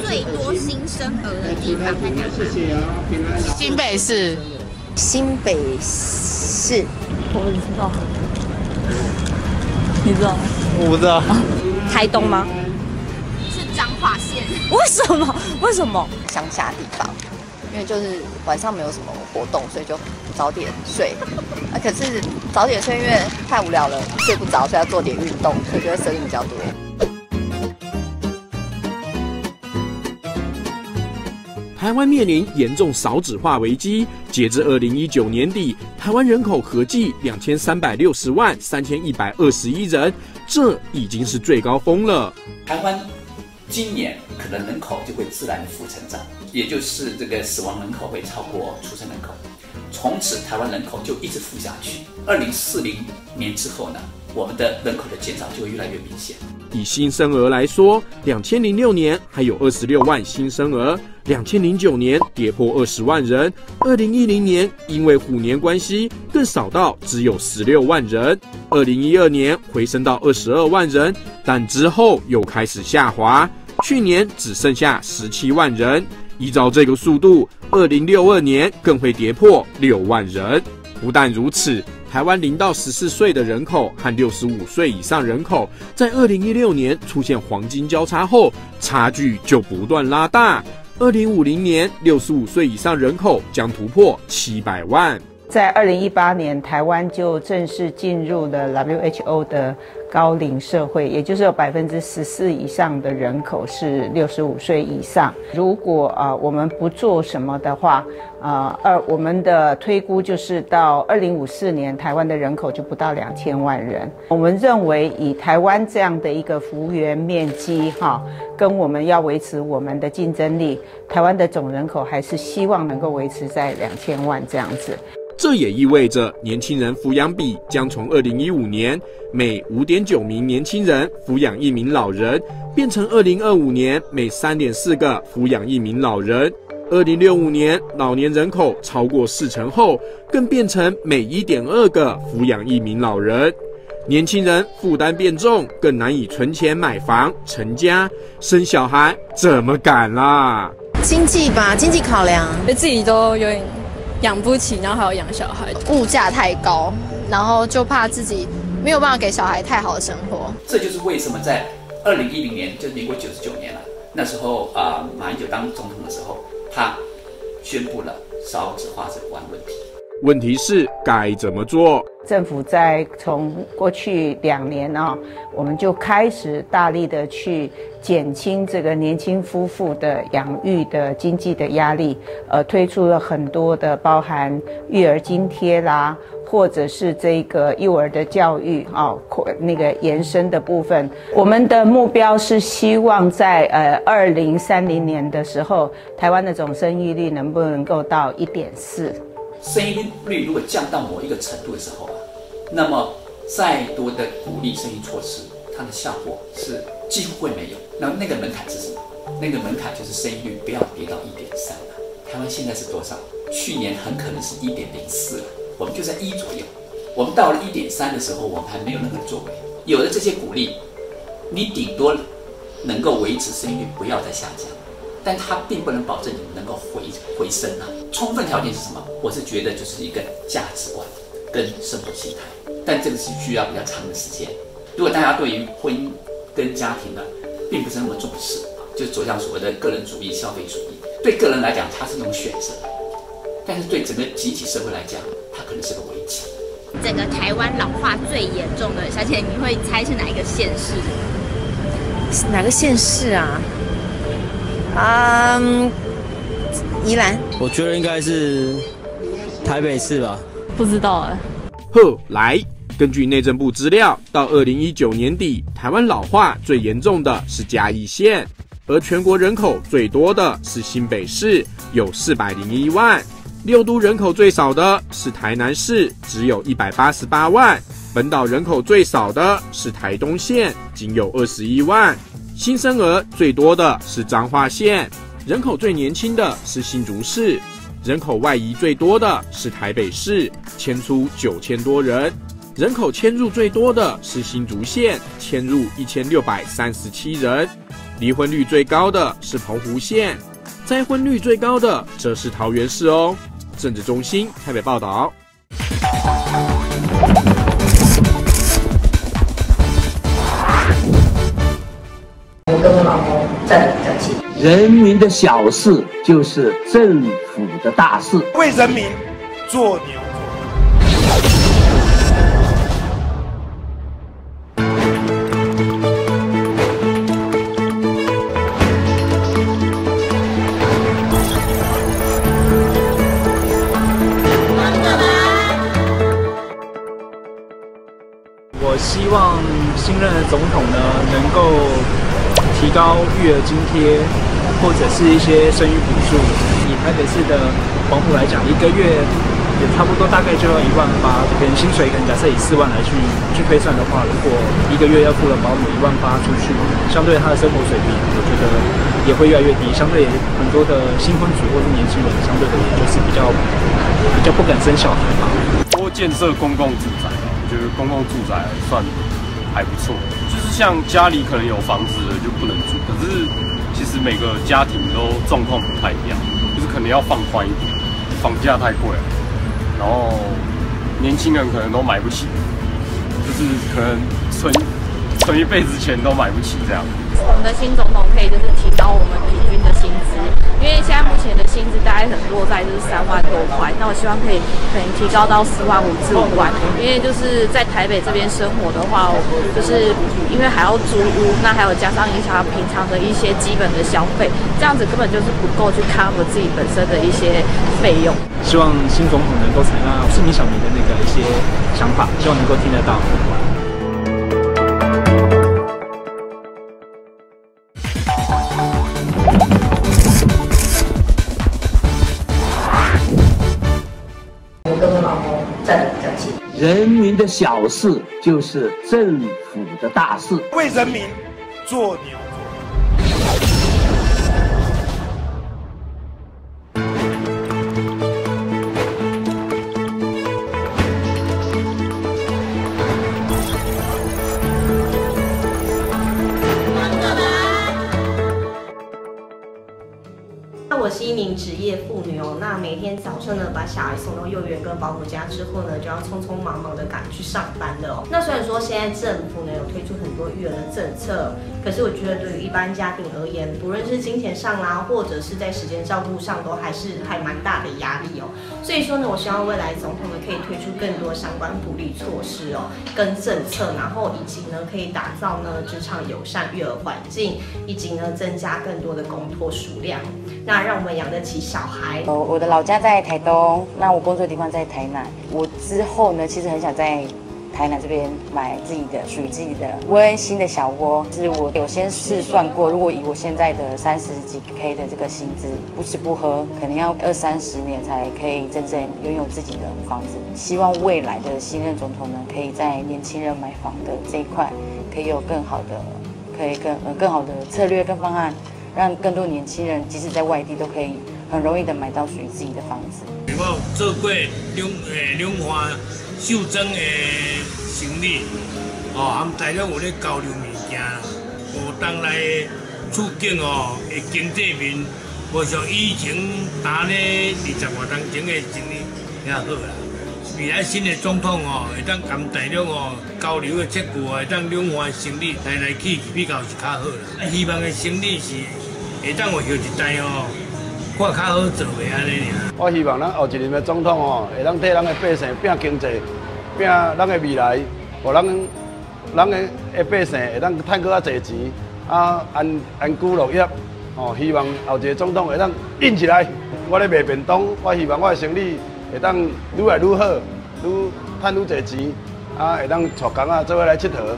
最多新生儿的地方在哪里？新北市。新北市，我知道。你知道？我不知道。台东吗？是彰化县。为什么？为什么？乡下地方，因为就是晚上没有什么活动，所以就早点睡。啊，可是早点睡，因为太无聊了，睡不着，所以要做点运动，所以就会生理比较多。 台湾面临严重少子化危机。截至2019年底，台湾人口合计2360万3121人，这已经是最高峰了。台湾今年可能人口就会自然负成长，也就是这个死亡人口会超过出生人口，从此台湾人口就一直负下去。2040年之后呢？ 我们的人口的减少就会越来越明显。以新生儿来说，2006年还有26万新生儿，2009年跌破20万人，2010年因为虎年关系更少到只有16万人，2012年回升到22万人，但之后又开始下滑，去年只剩下17万人。依照这个速度，2062年更会跌破6万人。不但如此。 台湾0到14岁的人口和65岁以上人口，在2016年出现黄金交叉后，差距就不断拉大。2050年，65岁以上人口将突破700万。在2018年，台湾就正式进入了 WHO 的高龄社会，也就是有14%以上的人口是65岁以上。如果我们不做什么的话，我们的推估就是到2054年，台湾的人口就不到2000万人。我们认为以台湾这样的一个幅员面积，跟我们要维持我们的竞争力，台湾的总人口还是希望能够维持在2000万这样子。 这也意味着年轻人抚养比将从2015年每 5.9 名年轻人抚养一名老人，变成2025年每 3.4 个抚养一名老人。2065年老年人口超过40%后，更变成每 1.2 个抚养一名老人。年轻人负担变重，更难以存钱买房、成家、生小孩，怎么敢啦？经济吧，经济考量，自己都有点。 养不起，然后还要养小孩，物价太高，然后就怕自己没有办法给小孩太好的生活。这就是为什么在2010年，就是民国99年了，那时候马英九当总统的时候，他宣布了少子化这个问题。问题是该怎么做？政府在从过去2年我们就开始大力的去减轻这个年轻夫妇的养育的经济的压力，推出了很多的包含育儿津贴啦，或者是这个幼儿的教育那个延伸的部分。我们的目标是希望在2030年的时候，台湾的总生育率能不能够到 1.4？ 生育率如果降到某一个程度的时候啊，那么再多的鼓励生育措施，它的效果是几乎会没有。那个门槛是什么？那个门槛就是生育率不要跌到 1.3 了。台湾现在是多少？去年很可能是 1.04 了，我们就在1左右。我们到了 1.3 的时候，我们还没有任何作为。有了这些鼓励，你顶多能够维持生育率不要再下降。 但它并不能保证你能够回升啊！充分条件是什么？我是觉得就是一个价值观跟生活心态，但这个是需要比较长的时间。如果大家对于婚姻跟家庭呢，并不是那么重视，就走向所谓的个人主义、消费主义。对个人来讲，它是一种选择，但是对整个集体社会来讲，它可能是个危机。整个台湾老化最严重的，小姐，你会猜是哪一个县市？是哪个县市啊？ 宜兰，我觉得应该是台北市吧，不知道哎。后来，根据内政部资料，到2019年底，台湾老化最严重的是嘉义县，而全国人口最多的是新北市，有401万；六都人口最少的是台南市，只有188万；本岛人口最少的是台东县，仅有21万。 新生儿最多的是彰化县，人口最年轻的是新竹市，人口外移最多的是台北市，迁出9000多人；人口迁入最多的是新竹县，迁入1637人。离婚率最高的是澎湖县，再婚率最高的则是桃园市哦。政治中心台北报道。我跟我老公在一起。人民的小事就是政府的大事，为人民做牛做马。我希望新任的总统呢，能够提高育儿津贴，或者是一些生育补助。以台北市的澎湖来讲，一个月也差不多大概就要18000，可能薪水可能假设以40000来去推算的话，如果一个月要付了保姆18000出去，相对他的生活水平，我觉得也会越来越低。相对很多的新婚族或是年轻人，相对的也就是比较不敢生小孩吧。多建设公共住宅。觉得公共住宅算还不错，就是像家里可能有房子的就不能住，可是其实每个家庭都状况不太一样，就是可能要放宽一点，房价太贵了，然后年轻人可能都买不起，就是可能存一辈子钱都买不起这样。我们的新总统可以就是提高我们平均的薪资，因为现在目前的薪资大概可能落在就是3万多块，那我希望可能提高到4万5至5万，因为就是在台北这边生活的话，就是因为还要租屋，那还有加上影响平常的一些基本的消费，这样子根本就是不够去 cover 自己本身的一些费用。希望新总统能够采纳市民小民的那个一些想法，希望能够听得到。人民的小事就是政府的大事，为人民做牛做马。那我是一名职业妇女哦，那每天早上呢，把小孩送到幼儿园跟保姆家之后呢，就要匆匆忙忙的赶去上班了哦。那虽然说现在政府呢有推出很多育儿的政策，可是我觉得对于一般家庭而言，不论是金钱上啦，或者是在时间照顾上，都还蛮大的压力哦。所以说呢，我希望未来总统呢可以推出更多相关福利措施哦，跟政策，然后以及呢可以打造呢职场友善育儿环境，以及呢增加更多的公托数量，那让我们养得起小孩。我的老家在台东，那我工作的地方在台南。我之后呢，其实很想在台南这边买自己的属于自己的温馨的小窝。就是我有先试算过，如果以我现在的30几K 的这个薪资，不吃不喝，可能要20-30年才可以真正拥有自己的房子。希望未来的新任总统呢，可以在年轻人买房的这一块，可以有更好的，更好的策略跟方案，让更多年轻人即使在外地都可以很容易的买到属于自己的房子。然后做过两岸袖珍的行李，哦，大家有咧交流物件，有当来促进哦，的经济面无像以前打咧20多年前的生意也好啦。未来新的总统哦，会当跟大家哦交流的结果，会当两岸生意来去比较是较好啦。希望的生意是会当有后一代哦。我较好做个安尼尔。我希望咱后一任的总统哦，会当替咱的百姓拼经济，拼咱的未来，互咱的百姓会当赚搁较侪钱，啊安居乐业。哦，希望后一个总统会当硬起来。我咧卖便当，我希望我的生意会当愈来愈好，愈赚愈侪钱，啊会当带工啊做伙来佚佗。